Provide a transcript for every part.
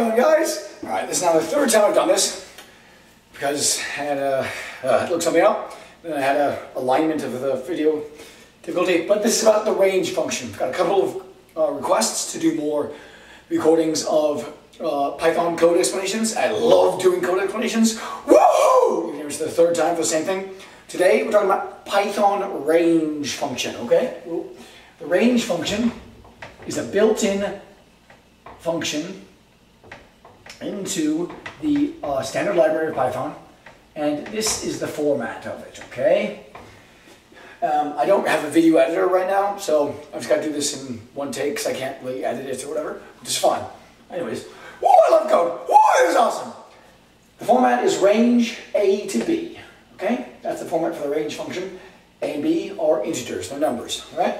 going, guys? All right, this is now the third time I've done this because I had looked something up, then I had a alignment of the video difficulty. But this is about the range function. I've got a couple of requests to do more recordings of Python code explanations. I love doing code explanations. Woohoo! Here's the third time for the same thing. Today we're talking about Python range function, okay? The range function is a built-in function into the standard library of Python, and this is the format of it, okay? I don't have a video editor right now, so I've just got to do this in one take because I can't really edit it or whatever, which is fine. Anyways, oh, I love code! Oh, this is awesome! The format is range A to B, okay? That's the format for the range function. A and B are integers, they're numbers, all right?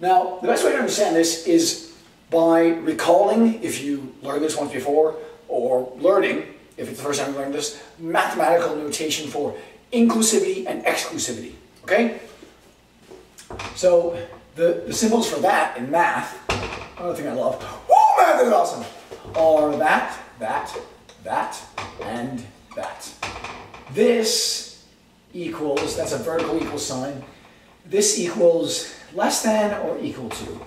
Now, the best way to understand this is by recalling, if you learned this once before, or learning, if it's the first time you learned this, mathematical notation for inclusivity and exclusivity, okay? So, the symbols for that in math, another thing I love, whoa, math is awesome, are that, that, that, and that. This equals, that's a vertical equal sign, this equals less than or equal to.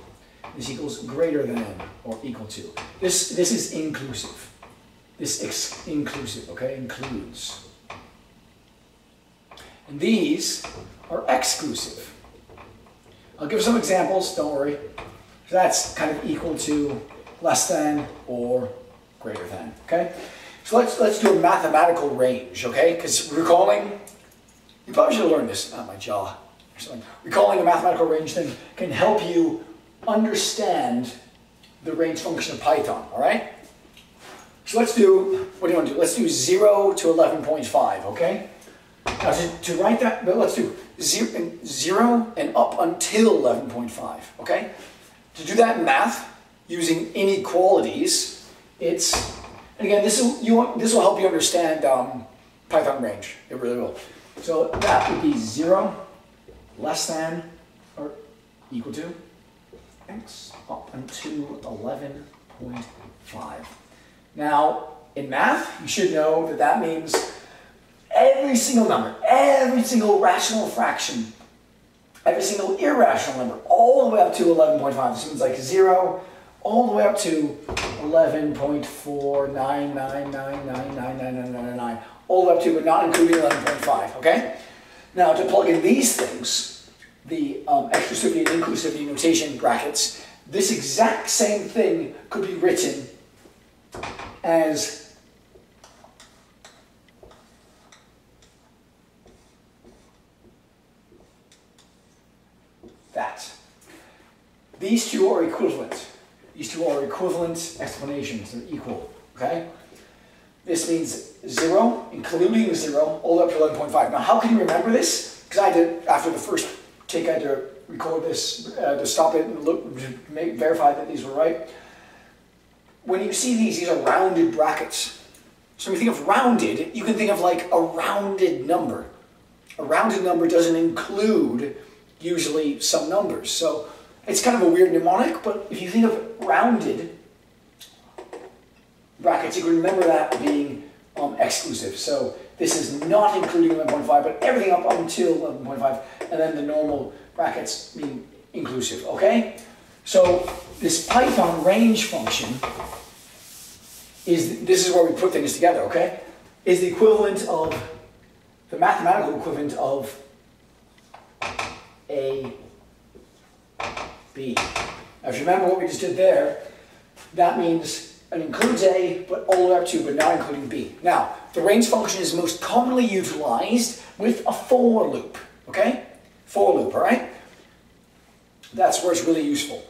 This equals greater than or equal to. This is inclusive. This is inclusive, okay? Includes. And these are exclusive. I'll give some examples, don't worry. So that's kind of equal to, less than, or greater than, okay? So let's do a mathematical range, okay? Because recalling, you probably should have learned this, not my jaw. Recalling a mathematical range thing can help you understand the range function of Python, all right? So let's do, what do you want to do? Let's do 0 to 11.5, okay? Now to write that, but let's do 0 and up until 11.5, okay? To do that in math, using inequalities, it's, and again, this will help you understand Python range, it really will. So that would be 0, less than or equal to x up until 11.5. Now, in math, you should know that that means every single number, every single rational fraction, every single irrational number, all the way up to 11.5. This means like 0, all the way up to 11.499999999, all the way up to, but not including 11.5, okay? Now, to plug in these things, the exclusivity and inclusivity notation brackets, this exact same thing could be written as that. These two are equivalent. These two are equivalent explanations. They're equal, okay? This means 0, including 0, all the way up to 11.5. Now, how can you remember this? Because I did, after the first take, I had to record this, to stop it and look, verify that these were right. When you see these are rounded brackets. So when you think of rounded, you can think of like a rounded number. A rounded number doesn't include usually some numbers. So it's kind of a weird mnemonic, but if you think of rounded brackets, you can remember that being exclusive. So this is not including 11.5, but everything up until 11.5, and then the normal brackets mean inclusive, okay? So this Python range function is, this is where we put things together, okay? Is the equivalent of, the mathematical equivalent of A, B. Now if you remember what we just did there, that means and includes A, but all the way up to, but not including B. Now, the range function is most commonly utilized with a for loop, okay? For loop, all right? That's where it's really useful.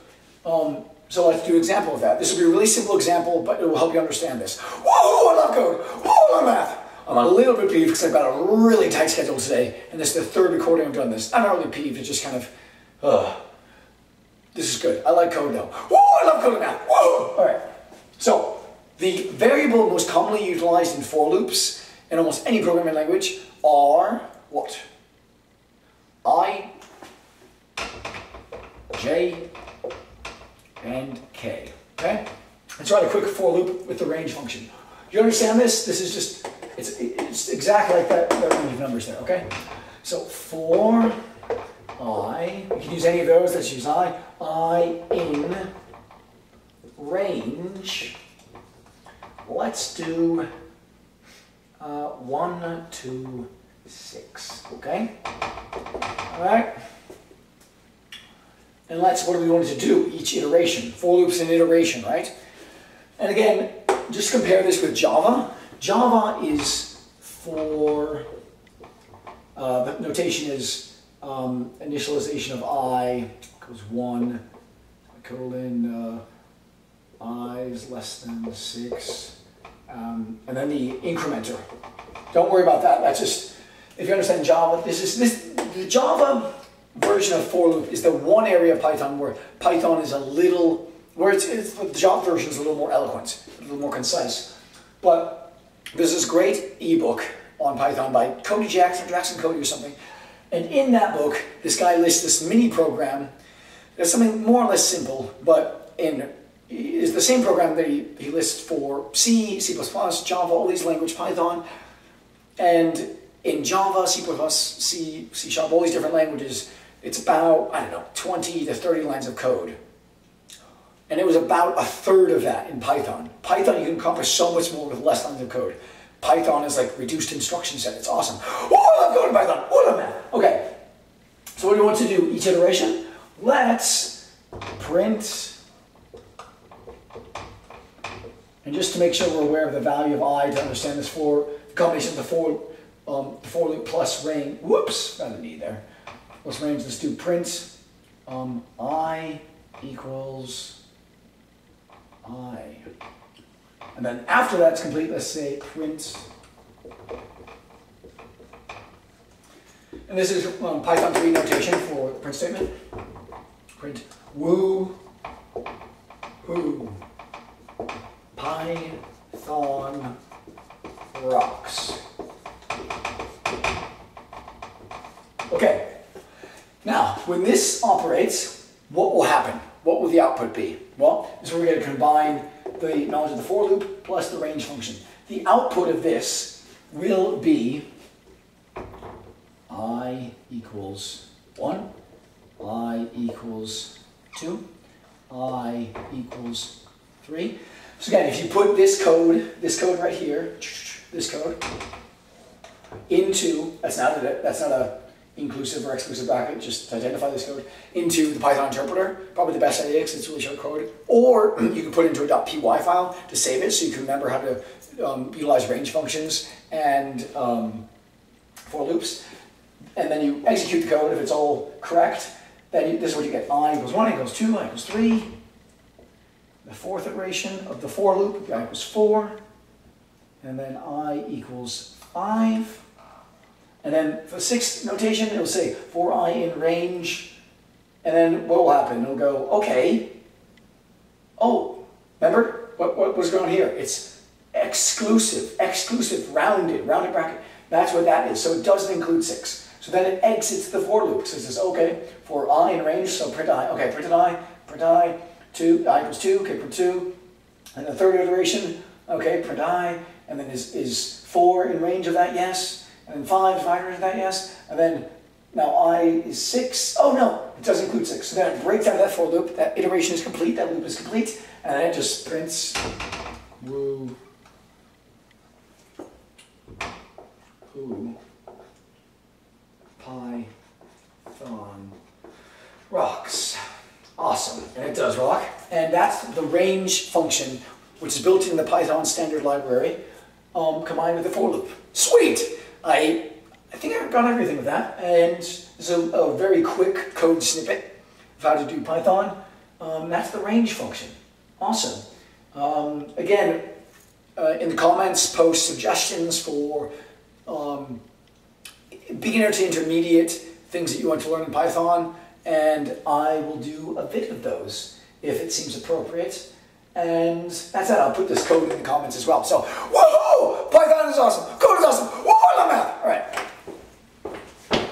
So let's do an example of that. This will be a really simple example, but it will help you understand this. Whoa, I love code! Whoa, I love math! I'm a little bit peeved because I've got a really tight schedule today, and this is the third recording I've done this. I'm not really peeved, it's just kind of, this is good. I like code though. Whoa, I love code now! Whoa! All right. So, the variable most commonly utilized in for loops in almost any programming language are what? I, J, and K, okay? Let's write a quick for loop with the range function. Do you understand this? This is just, it's exactly like that range of numbers there, okay? So for I, you can use any of those, let's use I in range, let's do 1, 2, 6, okay? All right. And let's, what do we want to do each iteration? For loops and iteration, right? And again, just compare this with Java. Java is for, the notation is initialization of I equals 1, colon, I is less than 6, and then the incrementer. Don't worry about that. That's just, if you understand Java, the Java version of for loop is the one area of Python where Python is a little, where it's the Java version is a little more eloquent, a little more concise. But there's this great ebook on Python by Cody Jackson, Jackson Cody or something. And in that book, this guy lists this mini program. There's something more or less simple, but it's the same program that he lists for C, C++, Java, all these languages, Python. And in Java, C++, C, C#, all these different languages, it's about, I don't know, 20 to 30 lines of code. And it was about a third of that in Python. Python, you can accomplish so much more with less lines of code. Python is like reduced instruction set. It's awesome. Oh, I'm going to Python. What a man. Okay. So what do you want to do each iteration? Let's print. And just to make sure we're aware of the value of I to understand this for the combination of the for loop plus range. Whoops, found a need there. Plus range, let's do print I equals I. And then after that's complete, let's say print. And this is Python 3 notation for the print statement. Print woo hoo Python rocks. Okay. Now, when this operates, what will happen? What will the output be? Well, this is where we're going to combine the knowledge of the for loop plus the range function. The output of this will be I equals 1, I equals 2, I equals 3. So again, if you put this code right here, this code, into, that's not a inclusive or exclusive bracket, just to identify this code, into the Python interpreter, probably the best idea because it's really short code, or you can put it into a .py file to save it so you can remember how to utilize range functions and for loops, and then you execute the code. If it's all correct, then this is what you get. I equals 1, I equals 2, I equals 3, the fourth iteration of the for loop, I equals 4, and then I equals 5, and then for the sixth notation, it'll say for I in range. And then what will happen? It'll go, okay. Oh, remember what was going on here? It's exclusive, rounded bracket. That's what that is. So it doesn't include 6. So then it exits the for loop. So it says, okay, for I in range, so print I. Okay, print I, 2, I equals 2, okay, print 2. And the third iteration, okay, print I. And then is 4 in range of that? Yes. And 5 is that, yes. And then now I is 6. Oh no, it doesn't include 6. So then it breaks out of that for loop. That iteration is complete. That loop is complete. And then it just prints woo hoo Python rocks. Awesome. And it does rock. And that's the range function, which is built in the Python standard library, combined with the for loop. Sweet! I think I've got everything with that, and it's a very quick code snippet of how to do Python. That's the range function. Awesome. Again, in the comments, post suggestions for beginner to intermediate things that you want to learn in Python, and I will do a bit of those if it seems appropriate. And that's that. I'll put this code in the comments as well. So, whoa! Python is awesome! Code is awesome! Whoa! All right.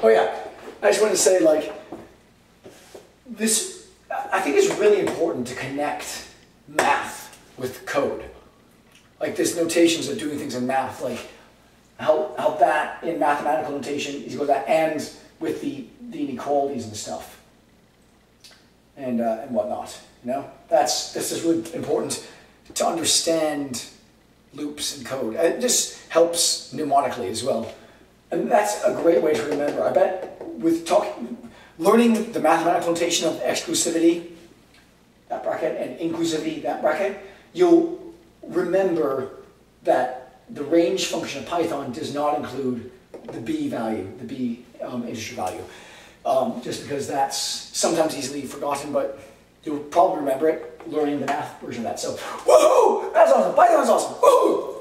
Oh yeah, I just wanted to say, like, this, I think it's really important to connect math with code. Like there's notations of doing things in math, like how that in mathematical notation is that ends with the inequalities and stuff and whatnot. You know, that's just really important to understand loops and code. It just helps mnemonically as well, and that's a great way to remember. I bet with learning the mathematical notation of exclusivity, that bracket, and inclusivity, that bracket, you'll remember that the range function of Python does not include the b value, the b integer value, just because that's sometimes easily forgotten, but you'll probably remember it learning the math version of that. So, woohoo! That's awesome! Python's awesome! Woohoo!